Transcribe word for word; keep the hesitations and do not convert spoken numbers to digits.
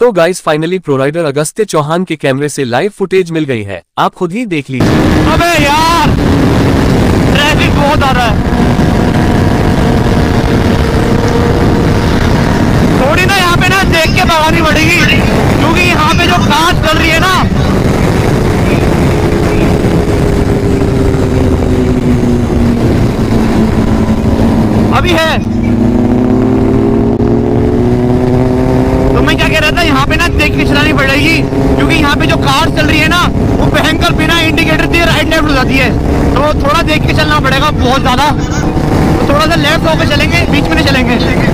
तो guys finally pro rider Agastya Chauhan के कैमरे से लाइव फुटेज मिल गई है, आप खुद ही देख लीजिए। अबे यार ट्रैफिक बहुत आ रहा है, थोड़ी ना यहाँ पे ना देख के भगानी पड़ेगी क्योंकि यहाँ पे जो कार चल रही है ना अभी है। तो मैं क्या कह रहा था, यहाँ पे ना देख के चलानी पड़ेगी क्योंकि यहाँ पे जो कार चल रही है ना वो भयंकर बिना इंडिकेटर दिए राइट लेफ्ट हो जाती है, तो थोड़ा देख के चलना पड़ेगा बहुत ज्यादा। तो थोड़ा सा लेफ्ट होकर चलेंगे, बीच में नहीं चलेंगे।